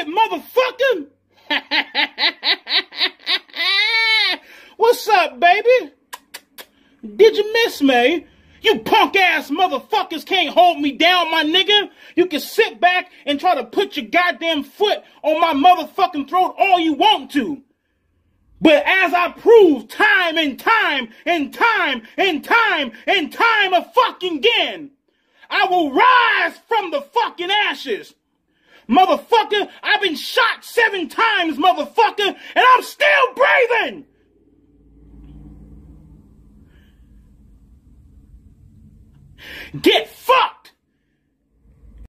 it, motherfucker. What's up, baby? Did you miss me? You punk-ass motherfuckers can't hold me down, my nigga. You can sit back and try to put your goddamn foot on my motherfucking throat all you want to. But as I prove time and time and time and time and time a fucking again, I will rise from the fucking ashes. Motherfucker, I've been shot 7 times, motherfucker, and I'm still breathing. Get fucked!